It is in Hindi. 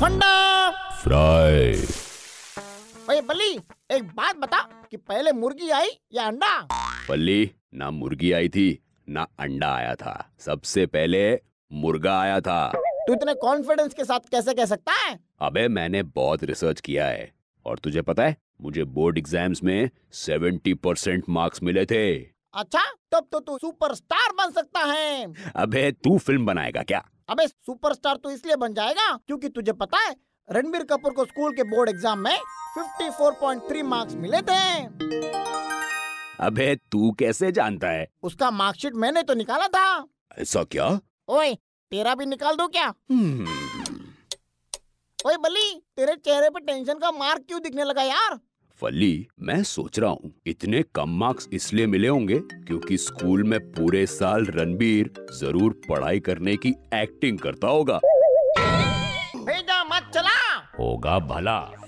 फंडा फ्राई। भाई बल्ली, एक बात बता कि पहले मुर्गी आई या अंडा? बल्ली, ना मुर्गी आई थी ना अंडा आया था, सबसे पहले मुर्गा आया था। तू इतने कॉन्फिडेंस के साथ कैसे कह सकता है? अबे मैंने बहुत रिसर्च किया है, और तुझे पता है मुझे बोर्ड एग्जाम्स में 70% मार्क्स मिले थे। अच्छा, तब तो तू सुपरस्टार बन सकता है। अबे तू फिल्म बनाएगा क्या? अबे सुपरस्टार तो इसलिए बन जाएगा क्योंकि तुझे पता है रणबीर कपूर को स्कूल के बोर्ड एग्जाम में 54.3 मार्क्स मिले थे। अबे तू कैसे जानता है? उसका मार्कशीट मैंने तो निकाला था। ऐसा क्या? ओए, तेरा भी निकाल दो क्या? ओए बली, तेरे चेहरे पे टेंशन का मार्क क्यों दिखने लगा यार? फली, मैं सोच रहा हूँ इतने कम मार्क्स इसलिए मिले होंगे क्योंकि स्कूल में पूरे साल रणबीर जरूर पढ़ाई करने की एक्टिंग करता होगा। भेजा मत चला होगा भला।